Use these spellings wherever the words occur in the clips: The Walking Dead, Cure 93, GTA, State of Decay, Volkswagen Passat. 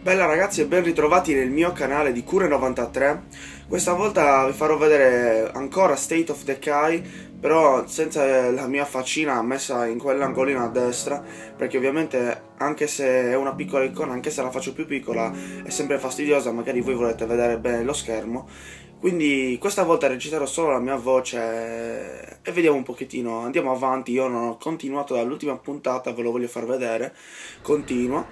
Bella ragazzi e ben ritrovati nel mio canale di Cure 93. Questa volta vi farò vedere ancora State of Decay, però senza la mia faccina messa in quell'angolino a destra, perché ovviamente anche se è una piccola icona, anche se la faccio più piccola, è sempre fastidiosa, magari voi volete vedere bene lo schermo. Quindi questa volta reciterò solo la mia voce e vediamo un pochettino, andiamo avanti. Io non ho continuato dall'ultima puntata, ve lo voglio far vedere, continua.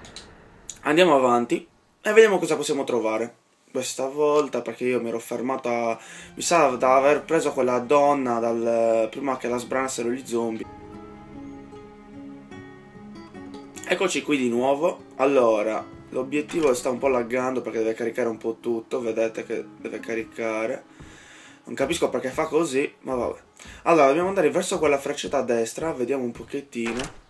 Andiamo avanti e vediamo cosa possiamo trovare questa volta, perché io mi ero fermata, mi sa, da aver preso quella donna prima che la sbranassero gli zombie. Eccoci qui di nuovo. Allora, l'obiettivo sta un po' laggando perché deve caricare un po' tutto, vedete che deve caricare. Non capisco perché fa così, ma vabbè. Allora, dobbiamo andare verso quella freccetta a destra, vediamo un pochettino.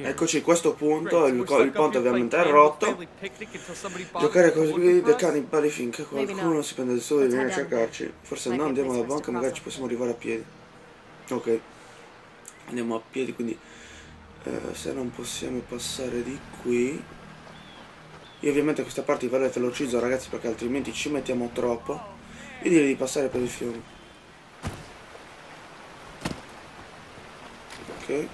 Eccoci, questo punto, il ponte ovviamente è rotto. Giocare così dei cannibali finché qualcuno si prende il sole e viene a cercarci. Forse no, andiamo alla banca, magari ci possiamo arrivare a piedi. Ok, andiamo a piedi, quindi se non possiamo passare di qui. Io ovviamente questa parte ve la velocizzo ragazzi, perché altrimenti ci mettiamo troppo. Io direi di passare per il fiume. Ok,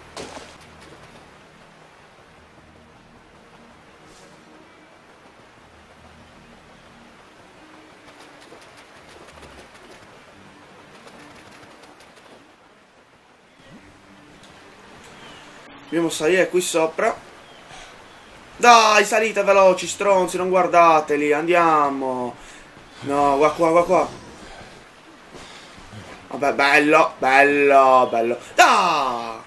dobbiamo salire qui sopra. Dai, salite veloci, stronzi, non guardateli, andiamo. No, qua, qua, qua, qua. Vabbè, bello, bello, bello. Dai!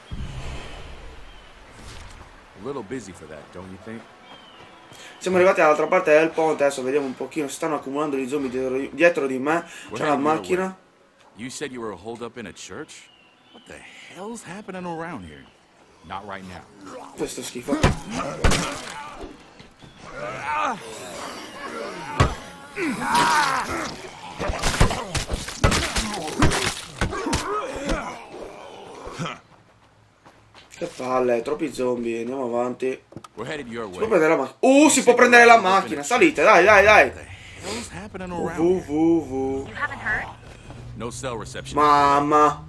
Siamo arrivati all'altra parte del ponte, adesso vediamo un pochino, stanno accumulando gli zombie dietro di me. C'è la macchina. You said you were holed up in a church? What the hell's happening around here? Not right now. Questo schifo. Che palle, troppi zombie, andiamo avanti. Si può prendere la macchina. Si può prendere la macchina, salite, dai, dai, dai. Mamma.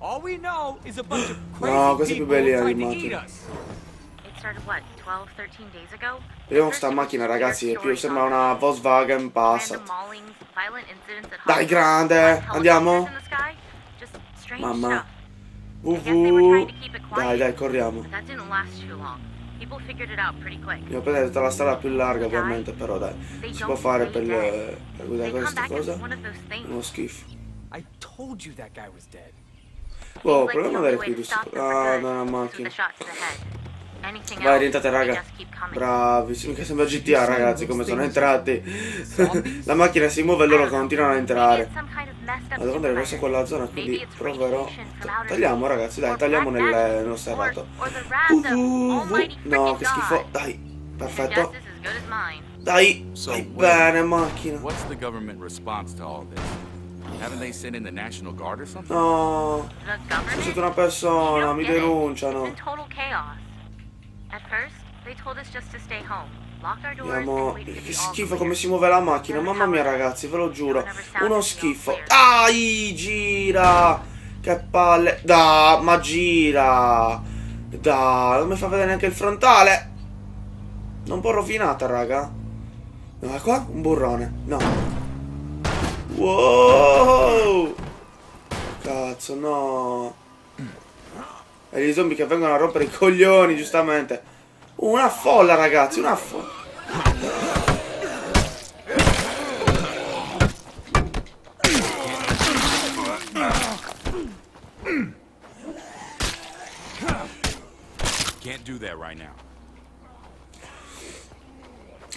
All we know is a bunch of crazy people trying to eat us. It started what, 12, 13 days ago? Vediamo sta macchina ragazzi, è più, sembra una Volkswagen Passat. Dai, grande, andiamo. Mamma. Dai, dai, corriamo. Devo prendere tutta la strada più larga ovviamente, però dai, si può fare per guidare questa cosa. Uno schifo. Oh, proviamo ad avere qui giusto. Ah, no, macchina. Vai, rientrate raga. Bravissimi, che sembra GTA ragazzi, come sono entrati. La macchina si muove e loro continuano a entrare. Devo andare verso quella zona, quindi proverò. Tagliamo ragazzi, dai, tagliamo nello serrato. No, che schifo. Dai, perfetto. Dai, stai bene macchina. No, sono stata una persona, mi denunciano. Andiamo, che schifo come si muove la macchina, mamma mia ragazzi, ve lo giuro, uno schifo. Dai, gira, che palle, dai, ma gira, dai, non mi fa vedere neanche il frontale. Un po' rovinata raga. No, è qua? Un burrone. No. Wow! Cazzo, no. E gli zombie che vengono a rompere i coglioni, giustamente. Una folla, ragazzi, una folla.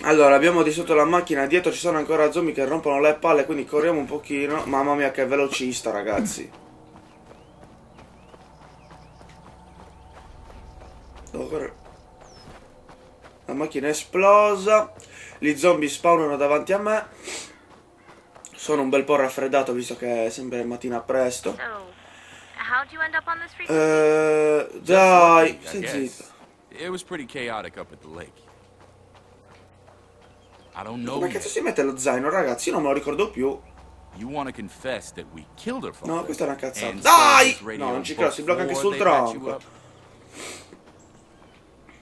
Allora, abbiamo di sotto la macchina, dietro ci sono ancora zombie che rompono le palle, quindi corriamo un pochino. Mamma mia, che velocista, ragazzi. Devo correre. La macchina è esplosa. Gli zombie spawnano davanti a me. Sono un bel po' raffreddato visto che è sempre mattina presto. Dai, stai zitto. Ma cazzo si mette lo zaino, ragazzi? Io non me lo ricordo più. No, questa è una cazzata. Dai! No, non ci credo, si blocca anche sul tronco.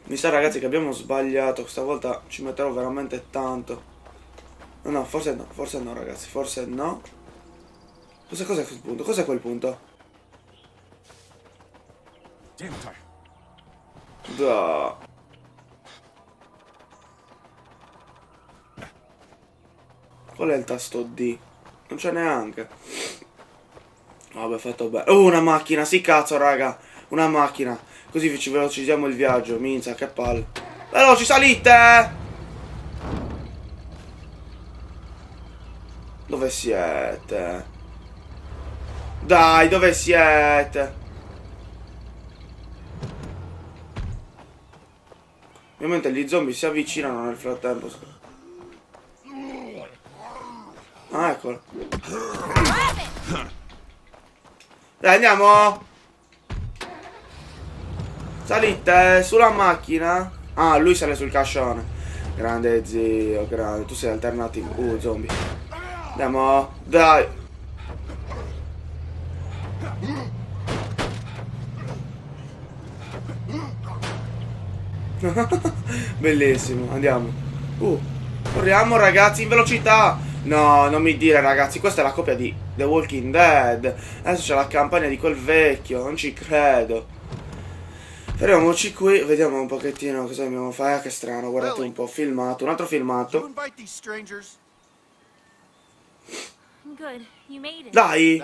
Mi sa, ragazzi, che abbiamo sbagliato. Questa volta ci metterò veramente tanto. No, no, forse no, ragazzi, forse no. Cos'è quel punto? Cos'è quel punto? Da. Qual è il tasto D? Non c'è neanche. Vabbè, fatto bene. Oh, una macchina, sì cazzo, raga. Una macchina. Così ci velocizziamo il viaggio. Minza, che palle. Veloci, salite! Dove siete? Dai, dove siete? Ovviamente gli zombie si avvicinano nel frattempo. Ah, eccolo. Dai, andiamo. Salite sulla macchina. Ah, lui sale sul cascione. Grande zio, grande. Tu sei alternativo. Zombie. Andiamo. Dai. Bellissimo. Andiamo. Corriamo, ragazzi, in velocità. No, non mi dire, ragazzi, questa è la copia di The Walking Dead. Adesso c'è la campagna di quel vecchio, non ci credo. Fermiamoci qui, vediamo un pochettino cosa dobbiamo fare. Che strano, guardate un po', filmato, un altro filmato. Dai!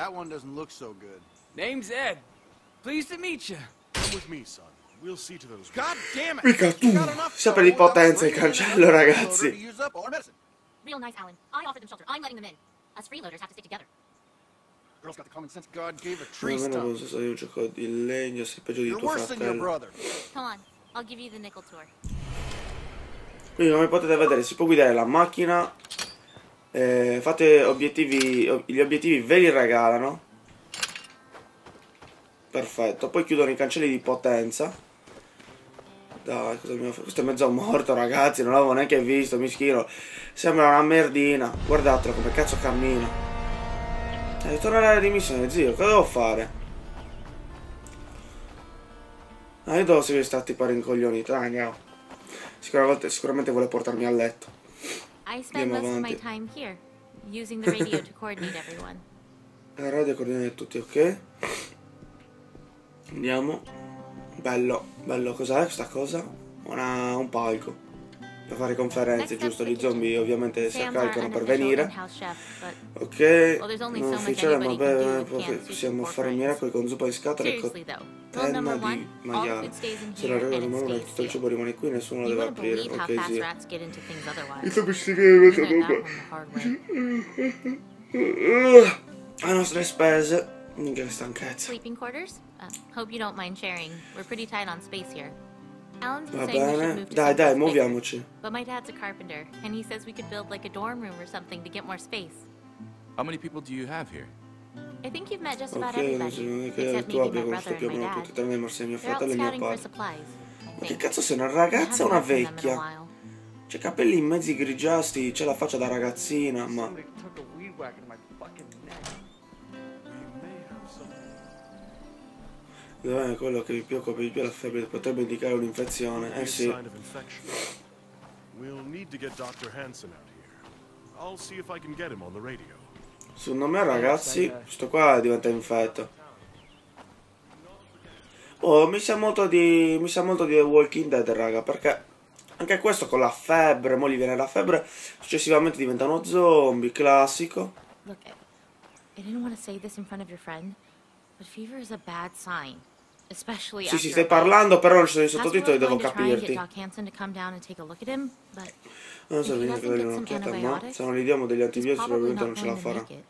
Mica tu! Sempre di potenza il cancello, ragazzi. Real nice, Alan. I offered them shelter. I'm letting them in. Us freeloaders have to stick together. Girls got the common sense God gave a tree stump. You're worse than your brother. Come on, I'll give you the nickel tour. Quindi, come potete vedere, si può guidare la macchina. Fate obiettivi, gli obiettivi ve li regalano. Perfetto. Poi chiudono i cancelli di potenza. Dai, cosa mi fa? Questo è mezzo morto, ragazzi, non l'avevo neanche visto, mischino. Sembra una merdina. Guardatelo come cazzo cammina. Devo tornare all'area di missione, zio, cosa devo fare? Ah, io devo seguire sta tipa rincoglionita, andiamo. Sicuramente vuole portarmi a letto. Andiamo avanti. La radio coordinata tutti, ok? Andiamo. Bello, bello, cos'è questa cosa? Un palco per fare conferenze, giusto? Gli zombie ovviamente si accalcano per venire. Ok, non ufficiale, ma beh, possiamo fare miracoli con zuppa di scatole e cottenna di maiale. Se la regola numero 1 è tutto il cibo rimane qui, nessuno lo deve aprire. Ok, sì. Mi sto pesticando questa bomba. A nostre spese. Minchia, che stanchezza. Va bene. Dai, muoviamoci. Ok, non so neanche tu abbia conosciuto più o meno tutti, tranne mio fratello e mio padre. Ma che cazzo sei, una ragazza o una vecchia? C'ha capelli in mezzi grigiasti, c'è la faccia da ragazzina, ma... Dov'è quello che mi preoccupa di più la febbre? Potrebbe indicare un'infezione. Eh sì. Secondo me, ragazzi, questo qua diventa infetto. Oh, mi sa molto di The Walking Dead, raga, perché anche questo con la febbre, mo gli viene la febbre, successivamente diventa uno zombie, classico. Look, I didn't want to say this in front of your friend, but fever is a bad sign. Sì, sì, stai parlando, però non ci sono i sottotitoli, devo capirti. Non so, vieni a dare un'occhiata, ma se non gli diamo degli antibiotici probabilmente non ce la farà. Se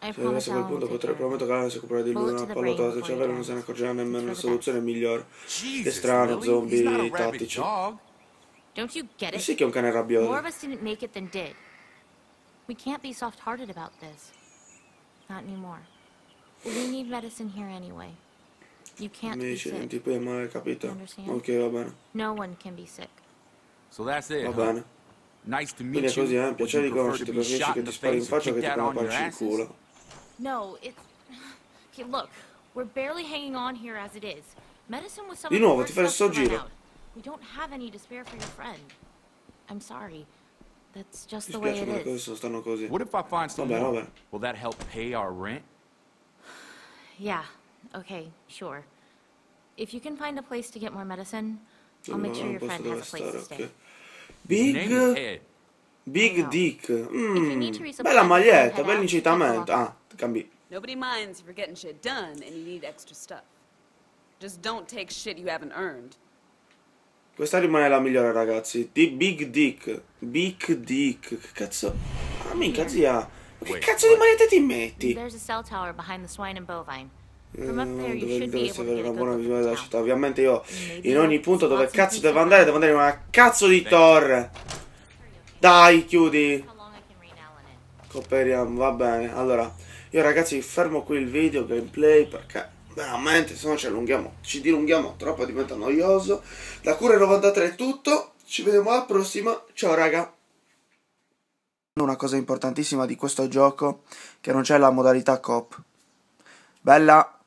arrivasse a quel punto prometto che Alan si occuperà di lui, una palla tolta al cervello non se ne accorgerà nemmeno, la soluzione migliore. Che strano, zombie tattici. Ma sì che è un cane rabbioso. Medicinali, poi mai capito. Ok, va bene. Va bene. Quindi è così, eh? Piacere di conoscerti, lo riesci che ti spari in faccia o che ti prendo una pancia in culo. Di nuovo, ti fai il suo giro. Mi spiace, ma le cose stanno così. Va bene. Will that help pay our rent? Yeah, okay, sure. If you can find a place to get more medicine, I'll make sure your friend has a place to stay. Big Dick. Bella maglietta, bell'incitamento. Ah, cambi. Nobody minds if you're getting shit done and you need extra stuff. Just don't take shit you haven't earned. Questa rimane la migliore, ragazzi. Di Big Dick. Big Dick. Che cazzo? Ah, minchia zia. Che cazzo di maglietta ti metti? Dovresti avere una buona visione della città. Ovviamente io in ogni punto dove cazzo devo andare in una cazzo di torre. Dai, chiudi. Cooperiamo, va bene. Allora, io ragazzi fermo qui il video gameplay perché veramente se no ci dilunghiamo troppo, diventa noioso. Da Cure 93 è tutto. Ci vediamo alla prossima. Ciao raga. Una cosa importantissima di questo gioco che non c'è la modalità coop. Bella!